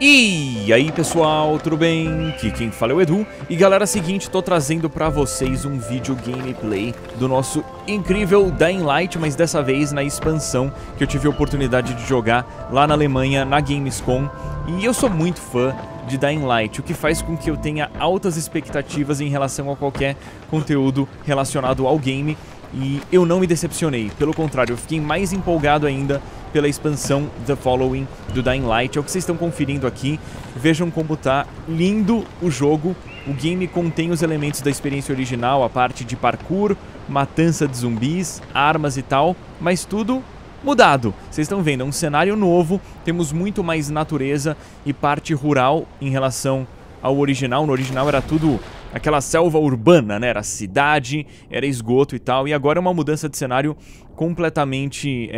E aí pessoal, tudo bem? Aqui quem fala é o Edu. E galera, é o seguinte, tô trazendo pra vocês um vídeo gameplay do nosso incrível Dying Light, mas dessa vez na expansão que eu tive a oportunidade de jogar lá na Alemanha, na Gamescom. E eu sou muito fã de Dying Light, o que faz com que eu tenha altas expectativas em relação a qualquer conteúdo relacionado ao game. E eu não me decepcionei, pelo contrário, eu fiquei mais empolgado ainda pela expansão The Following do Dying Light. É o que vocês estão conferindo aqui. Vejam como tá lindo o jogo. O game contém os elementos da experiência original, a parte de parkour, matança de zumbis, armas e tal, mas tudo mudado. Vocês estão vendo, é um cenário novo, temos muito mais natureza e parte rural em relação ao original. No original era tudo aquela selva urbana, né? Era cidade, era esgoto e tal. E agora é uma mudança de cenário completamente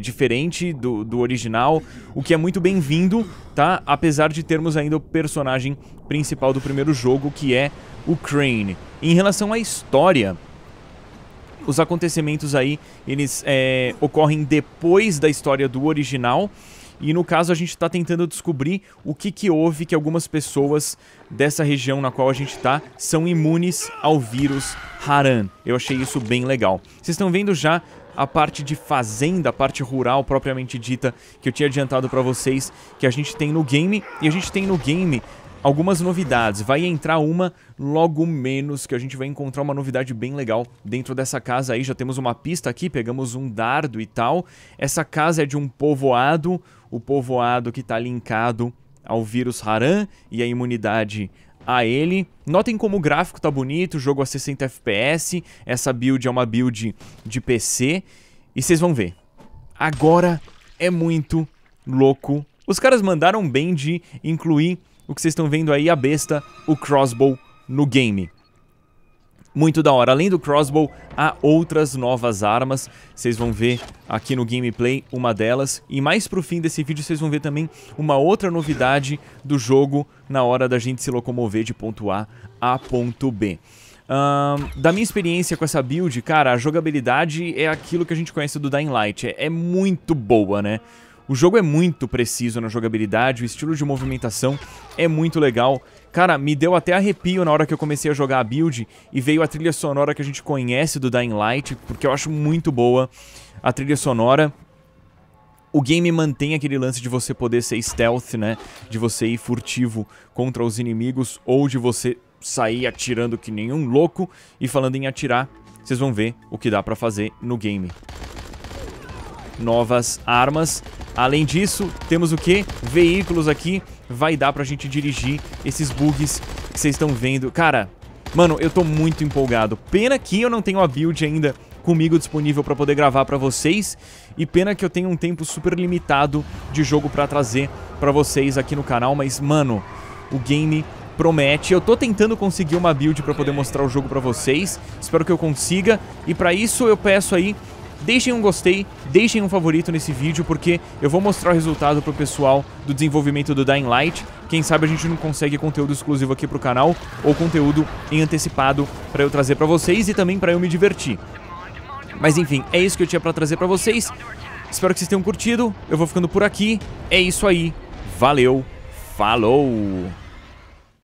diferente do original, o que é muito bem-vindo, tá? Apesar de termos ainda o personagem principal do primeiro jogo, que é o Crane. Em relação à história, os acontecimentos aí, eles ocorrem depois da história do original. E no caso a gente tá tentando descobrir o que houve que algumas pessoas dessa região na qual a gente tá são imunes ao vírus Haran. Eu achei isso bem legal. Vocês estão vendo já a parte de fazenda, a parte rural propriamente dita, que eu tinha adiantado pra vocês, que a gente tem no game. E a gente tem no game algumas novidades. Vai entrar uma logo menos, que a gente vai encontrar uma novidade bem legal dentro dessa casa aí. Já temos uma pista aqui, pegamos um dardo e tal. Essa casa é de um povoado, o povoado que tá linkado ao vírus Haran e a imunidade a ele. Notem como o gráfico tá bonito, o jogo a 60 FPS. Essa build é uma build de PC. E vocês vão ver, agora é muito louco. Os caras mandaram bem de incluir o que vocês estão vendo aí, a besta, o crossbow no game. Muito da hora. Além do crossbow, há outras novas armas. Vocês vão ver aqui no gameplay uma delas. E mais pro fim desse vídeo vocês vão ver também uma outra novidade do jogo na hora da gente se locomover de ponto A a ponto B. Da minha experiência com essa build, cara, a jogabilidade é aquilo que a gente conhece do Dying Light. É muito boa, né? O jogo é muito preciso na jogabilidade, o estilo de movimentação é muito legal. Cara, me deu até arrepio na hora que eu comecei a jogar a build e veio a trilha sonora que a gente conhece do Dying Light, porque eu acho muito boa a trilha sonora. O game mantém aquele lance de você poder ser stealth, né? De você ir furtivo contra os inimigos ou de você sair atirando que nenhum louco. E falando em atirar, vocês vão ver o que dá pra fazer no game. Novas armas. Além disso, temos o que? Veículos aqui. Vai dar pra gente dirigir esses bugs que vocês estão vendo. Cara, mano, eu tô muito empolgado. Pena que eu não tenho a build ainda comigo disponível pra poder gravar pra vocês. E pena que eu tenho um tempo super limitado de jogo pra trazer pra vocês aqui no canal. Mas, mano, o game promete. Eu tô tentando conseguir uma build pra poder mostrar o jogo pra vocês. Espero que eu consiga. E pra isso eu peço aí, deixem um gostei, deixem um favorito nesse vídeo, porque eu vou mostrar o resultado pro pessoal do desenvolvimento do Dying Light. Quem sabe a gente não consegue conteúdo exclusivo aqui pro canal, ou conteúdo em antecipado pra eu trazer pra vocês e também pra eu me divertir. Mas enfim, é isso que eu tinha pra trazer pra vocês. Espero que vocês tenham curtido, eu vou ficando por aqui. É isso aí, valeu, falou!